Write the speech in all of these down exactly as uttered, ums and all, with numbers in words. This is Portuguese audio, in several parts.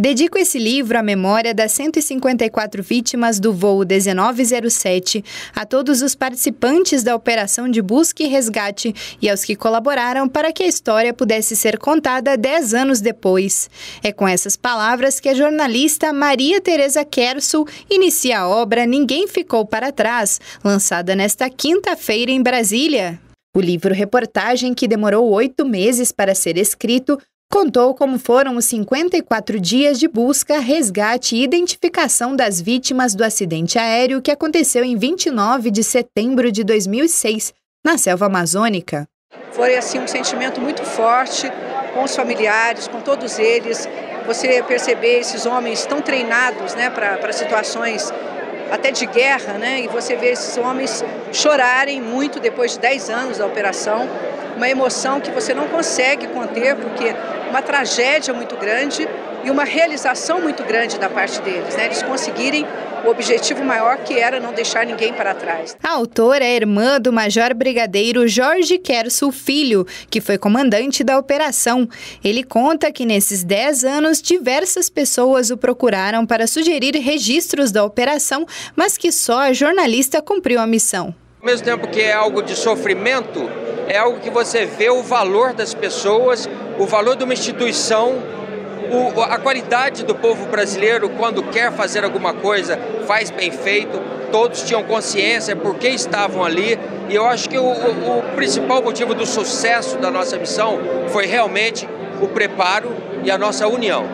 Dedico esse livro à memória das cento e cinquenta e quatro vítimas do voo dezenove zero sete, a todos os participantes da operação de busca e resgate e aos que colaboraram para que a história pudesse ser contada dez anos depois. É com essas palavras que a jornalista Maria Tereza Kersul inicia a obra Ninguém Ficou Para Trás, lançada nesta quinta-feira em Brasília. O livro-reportagem, que demorou oito meses para ser escrito, contou como foram os cinquenta e quatro dias de busca, resgate e identificação das vítimas do acidente aéreo que aconteceu em vinte e nove de setembro de dois mil e seis, na selva amazônica. Foi assim um sentimento muito forte com os familiares, com todos eles. Você perceber esses homens tão treinados, né, para situações até de guerra, né, e você vê esses homens chorarem muito depois de dez anos da operação. Uma emoção que você não consegue conter, porque uma tragédia muito grande e uma realização muito grande da parte deles, né? Eles conseguirem o objetivo maior, que era não deixar ninguém para trás. A autora é irmã do major brigadeiro Jorge Kersul Filho, que foi comandante da operação. Ele conta que nesses dez anos diversas pessoas o procuraram para sugerir registros da operação, mas que só a jornalista cumpriu a missão. Ao mesmo tempo que é algo de sofrimento, é algo que você vê o valor das pessoas, o valor de uma instituição, o, a qualidade do povo brasileiro quando quer fazer alguma coisa, faz bem feito. Todos tinham consciência por que estavam ali, e eu acho que o, o, o principal motivo do sucesso da nossa missão foi realmente o preparo e a nossa união.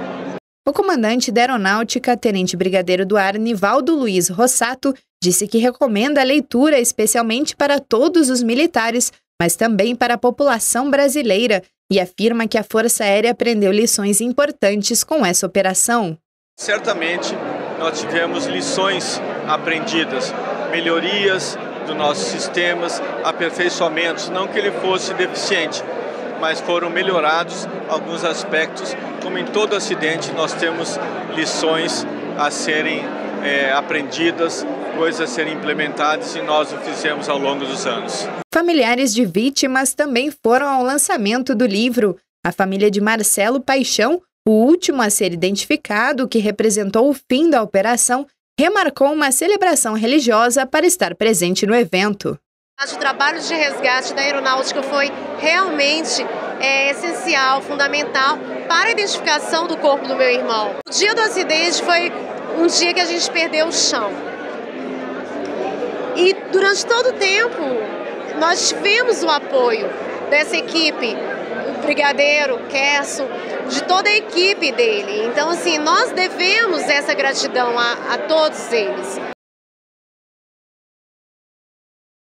O comandante da aeronáutica, tenente brigadeiro do ar Nivaldo Luiz Rossato, disse que recomenda a leitura especialmente para todos os militares, mas também para a população brasileira, e afirma que a Força Aérea aprendeu lições importantes com essa operação. Certamente nós tivemos lições aprendidas, melhorias dos nossos sistemas, aperfeiçoamentos, não que ele fosse deficiente, mas foram melhorados alguns aspectos. Como em todo acidente, nós temos lições a serem é, aprendidas, coisas a serem implementadas, e nós o fizemos ao longo dos anos. Familiares de vítimas também foram ao lançamento do livro. A família de Marcelo Paixão, o último a ser identificado, que representou o fim da operação, remarcou uma celebração religiosa para estar presente no evento. O trabalho de resgate da aeronáutica foi realmente é, essencial, fundamental para a identificação do corpo do meu irmão. O dia do acidente foi um dia que a gente perdeu o chão. E durante todo o tempo, nós tivemos o apoio dessa equipe, o brigadeiro Kersul, de toda a equipe dele. Então, assim, nós devemos essa gratidão a, a todos eles.